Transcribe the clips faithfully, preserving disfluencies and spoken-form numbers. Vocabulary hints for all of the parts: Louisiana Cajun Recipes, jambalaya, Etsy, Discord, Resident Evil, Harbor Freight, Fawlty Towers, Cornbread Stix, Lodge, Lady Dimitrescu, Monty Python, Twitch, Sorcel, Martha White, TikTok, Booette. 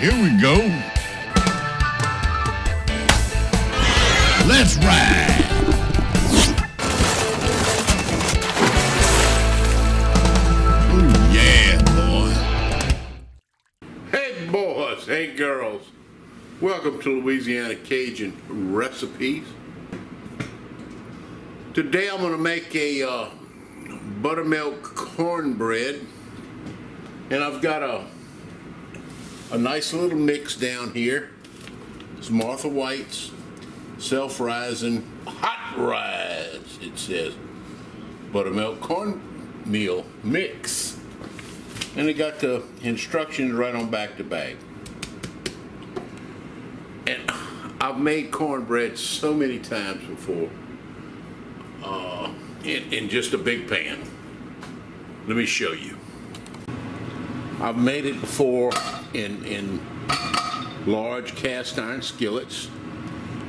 Here we go. Let's ride. Oh, yeah, boy. Hey, boys. Hey, girls. Welcome to Louisiana Cajun Recipes. Today I'm going to make a uh, buttermilk cornbread, and I've got a a nice little mix down here. It's Martha White's self-rising hot rise, it says, buttermilk cornmeal mix, and it got the instructions right on back to back. And I've made cornbread so many times before. Uh, in, in just a big pan. Let me show you. I've made it before in, in large cast iron skillets,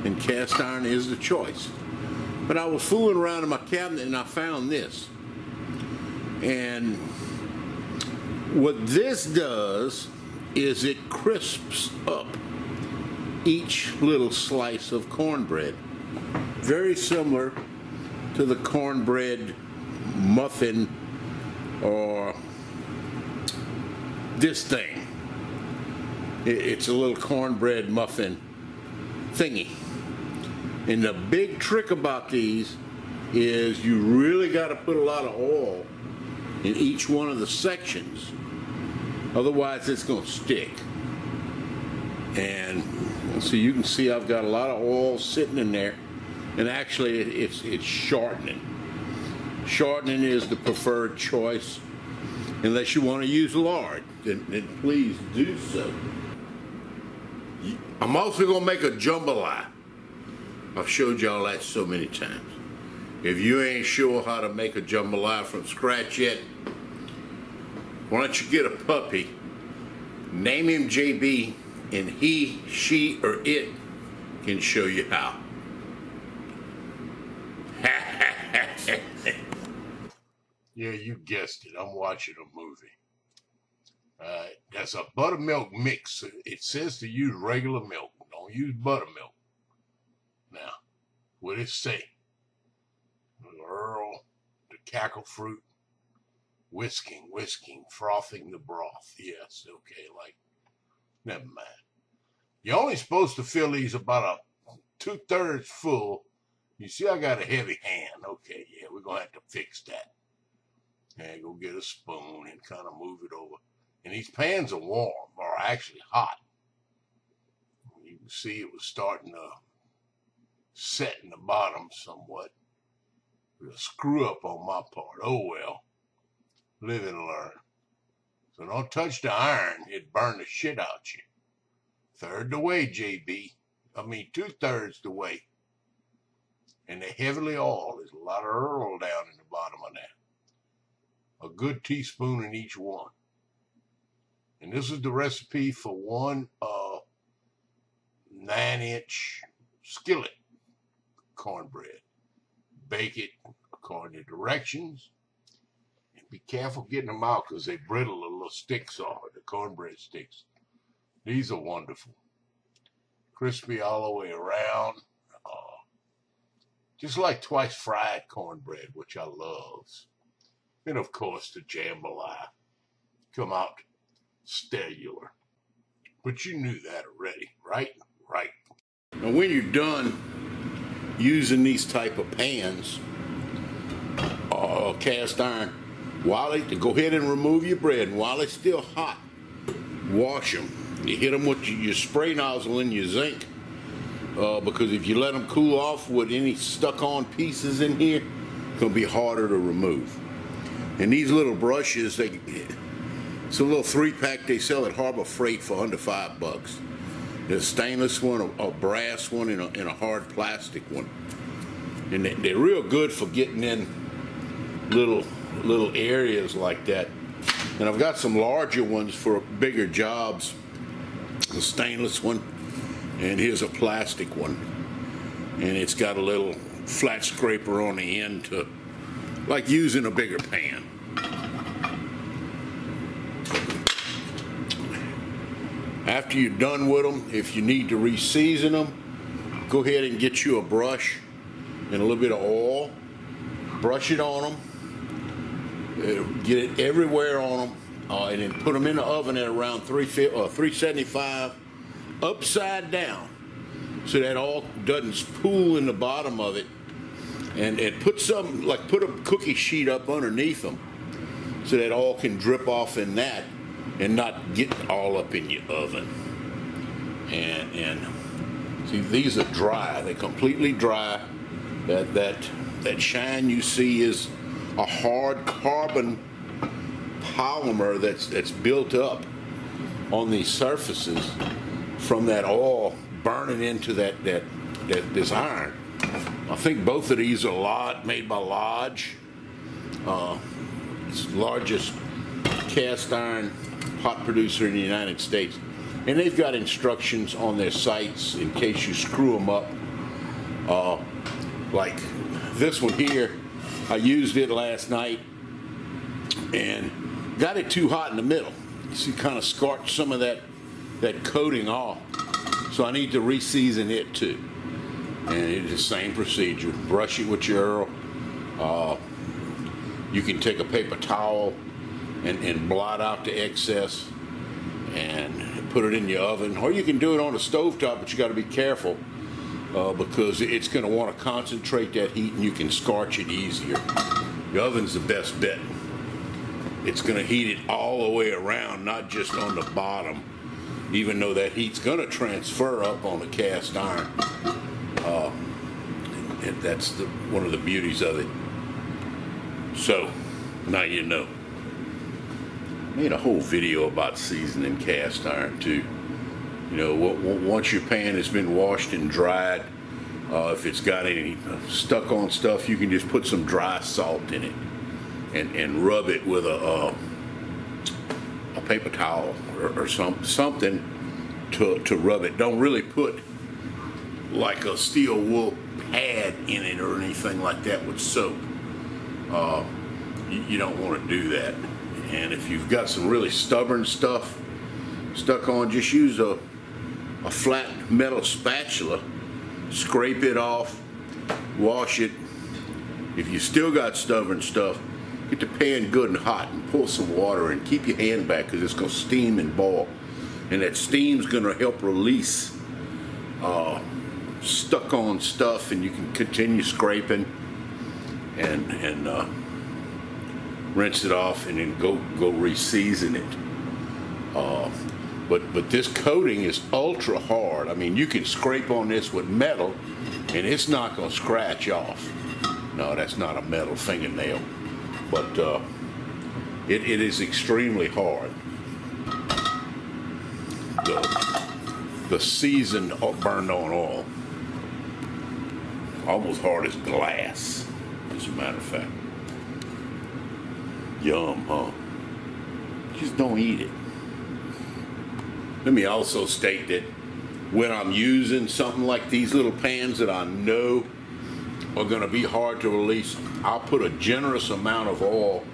and cast iron is the choice. But I was fooling around in my cabinet and I found this. And what this does is it crisps up each little slice of cornbread. Very similar to the cornbread muffin or this thing. It's a little cornbread muffin thingy. And the big trick about these is you really got to put a lot of oil in each one of the sections. Otherwise it's going to stick. And so you can see I've got a lot of oil sitting in there. And actually, it's, it's shortening. Shortening is the preferred choice. Unless you want to use lard, then, then please do so. I'm also going to make a jambalaya. I've showed y'all that so many times. If you ain't sure how to make a jambalaya from scratch yet, why don't you get a puppy, name him J B, and he, she, or it can show you how. Yeah, you guessed it. I'm watching a movie. Uh, that's a buttermilk mix. It says to use regular milk. Don't use buttermilk. Now, what did it say? Earl, the cackle fruit, whisking, whisking, frothing the broth. Yes, okay, like, never mind. You're only supposed to fill these about a two-thirds full. You see, I got a heavy hand. Okay, yeah, we're going to have to fix that. And go get a spoon and kind of move it over. And these pans are warm, or actually hot. You can see it was starting to set in the bottom somewhat. It was a screw up on my part. Oh well. Live and learn. So don't touch the iron. It'd burn the shit out you. Third the way, J B. I mean, two-thirds the way. And the heavily oiled. There's a lot of oil down in the bottom of that. A good teaspoon in each one. And this is the recipe for one uh, nine inch skillet cornbread. Bake it according to directions. And be careful getting them out because they brittle, the little sticks are, the cornbread sticks. These are wonderful. Crispy all the way around. Uh, just like twice fried cornbread, which I love. And of course the jambalaya come out stellar. But you knew that already, right? Right. Now when you're done using these type of pans or uh, cast iron, while they, go ahead and remove your bread. And while it's still hot, wash them. You hit them with your spray nozzle in your zinc uh, because if you let them cool off with any stuck on pieces in here, it's going to be harder to remove. And these little brushes, they, it's a little three-pack they sell at Harbor Freight for under five bucks. There's a stainless one, a, a brass one, and a, and a hard plastic one. And they, they're real good for getting in little little areas like that. And I've got some larger ones for bigger jobs. A stainless one, and here's a plastic one. And it's got a little flat scraper on the end to... like using a bigger pan. After you're done with them, if you need to re-season them, go ahead and get you a brush and a little bit of oil. Brush it on them. It'll get it everywhere on them. Uh, and then put them in the oven at around three seventy-five upside down, so that all doesn't pool in the bottom of it. And, and put some, like put a cookie sheet up underneath them so that all can drip off in that and not get all up in your oven. And, and see, these are dry. They're completely dry. That, that, that shine you see is a hard carbon polymer that's that's built up on these surfaces from that oil burning into that that, that this iron. I think both of these are Lodge, made by Lodge. Uh, it's the largest cast iron pot producer in the United States, and they've got instructions on their sites in case you screw them up. Uh, like this one here, I used it last night and got it too hot in the middle. You see, kind of scorched some of that that coating off. So I need to re-season it too. And it's the same procedure. Brush it with your uh, you can take a paper towel and, and blot out the excess and put it in your oven. Or you can do it on a stovetop, but you got to be careful uh, because it's going to want to concentrate that heat and you can scorch it easier. Your oven's the best bet. It's going to heat it all the way around, not just on the bottom, even though that heat's going to transfer up on the cast iron. Uh, and that's the, one of the beauties of it. So, now you know. Made a whole video about seasoning cast iron too. You know, once your pan has been washed and dried, uh, if it's got any stuck on stuff, you can just put some dry salt in it. And, and rub it with a, uh, a paper towel or, or some, something to, to rub it. Don't really put like a steel wool pad in it or anything like that with soap. Uh, you, you don't want to do that. And if you've got some really stubborn stuff stuck on, just use a, a flat metal spatula, scrape it off, wash it. If you still got stubborn stuff, get the pan good and hot and pull some water and keep your hand back because it's going to steam and boil. And that steam's going to help release uh, stuck on stuff, and you can continue scraping and and uh, rinse it off and then go, go re-season it. Uh, but, but this coating is ultra hard. I mean, you can scrape on this with metal and it's not going to scratch off. No, that's not a metal fingernail. But uh, it, it is extremely hard. The, the seasoned or burned on oil. Almost hard as glass, as a matter of fact. Yum, huh? Just don't eat it. Let me also state that when I'm using something like these little pans that I know are going to be hard to release, I'll put a generous amount of oil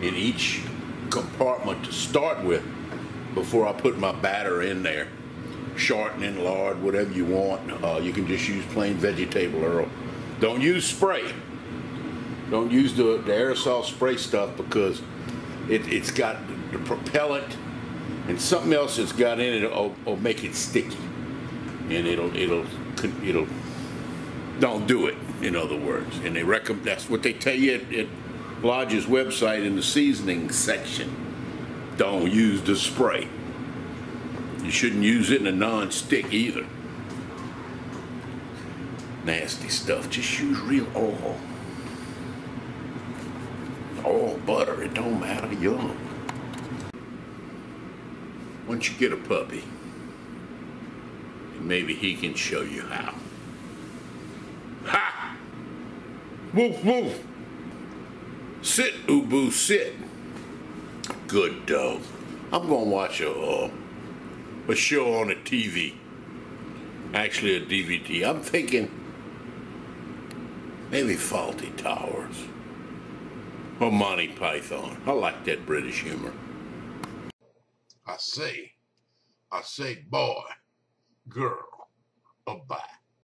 in each compartment to start with before I put my batter in there. Shortening, lard, whatever you want. Uh, you can just use plain vegetable oil. Don't use spray. Don't use the, the aerosol spray stuff because it, it's got the propellant and something else that's got in it will, will make it sticky. And it'll, it'll, it'll, don't do it, in other words. And they recommend, that's what they tell you at, at Lodge's website in the seasoning section. Don't use the spray. You shouldn't use it in a non-stick either. Nasty stuff. Just use real oil. Oil, butter, it don't matter. Yum. Once you get a puppy, maybe he can show you how. Ha! Woof woof! Sit, Ubu, sit. Good dog. I'm gonna watch a uh, a show on the T V. Actually, a D V D. I'm thinking maybe Fawlty Towers or Monty Python. I like that British humor. I say, I say boy, girl, abide.